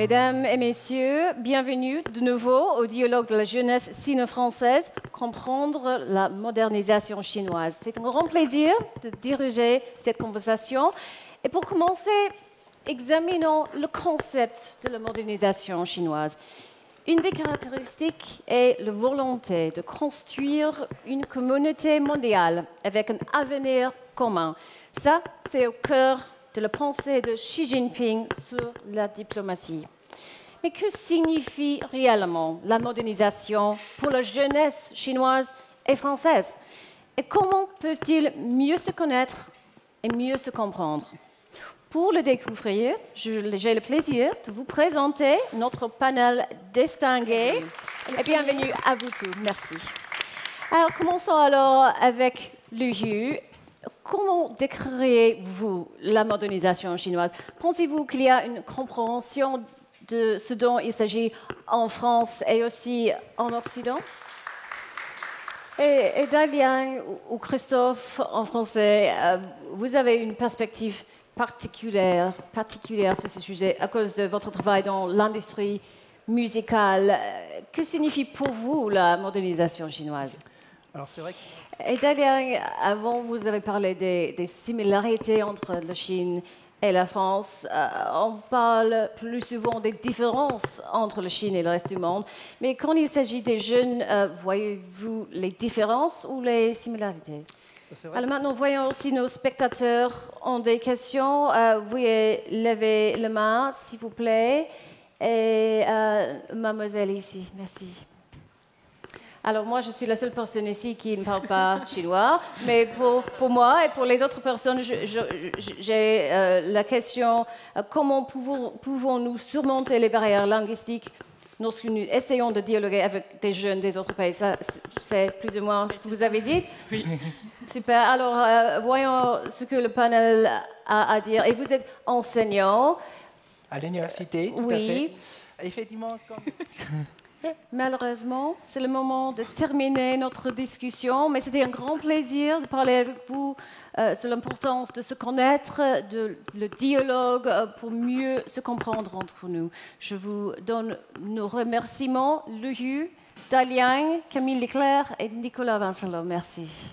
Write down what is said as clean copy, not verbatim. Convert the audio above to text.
Mesdames et messieurs, bienvenue de nouveau au dialogue de la jeunesse sino-française, comprendre la modernisation chinoise. C'est un grand plaisir de diriger cette conversation. Et pour commencer, examinons le concept de la modernisation chinoise. Une des caractéristiques est la volonté de construire une communauté mondiale avec un avenir commun. Ça, c'est au cœur de la pensée de Xi Jinping sur la diplomatie. Mais que signifie réellement la modernisation pour la jeunesse chinoise et française? Et comment peut-il mieux se connaître et mieux se comprendre? Pour le découvrir, j'ai le plaisir de vous présenter notre panel distingué. Et bienvenue à vous tous, merci. Alors, commençons alors avec Liu Yu. Comment décririez-vous la modernisation chinoise? Pensez-vous qu'il y a une compréhension de ce dont il s'agit en France et aussi en Occident? Et Daliang ou Christophe en français, vous avez une perspective particulière sur ce sujet à cause de votre travail dans l'industrie musicale. Que signifie pour vous la modernisation chinoise? Alors c'est vrai que... Et Daliang, avant vous avez parlé des similarités entre la Chine et la France. On parle plus souvent des différences entre la Chine et le reste du monde. Mais quand il s'agit des jeunes, voyez-vous les différences ou les similarités? Alors maintenant, voyons aussi nos spectateurs ont des questions. Veuillez lever la main, s'il vous plaît. Et mademoiselle ici, merci. Alors moi, je suis la seule personne ici qui ne parle pas chinois. Mais pour moi et pour les autres personnes, j'ai la question comment pouvons-nous surmonter les barrières linguistiques lorsque nous essayons de dialoguer avec des jeunes des autres pays? Ça, c'est plus ou moins ce que vous avez dit. Oui. Super. Alors, voyons ce que le panel a à dire. Et vous êtes enseignant. À l'université, tout oui. À fait. Effectivement. Malheureusement, c'est le moment de terminer notre discussion. Mais c'était un grand plaisir de parler avec vous sur l'importance de se connaître, de le dialogue pour mieux se comprendre entre nous. Je vous donne nos remerciements, Liu Yu, Daliang, Camille Leclerc et Nicolas Vincelot. Merci.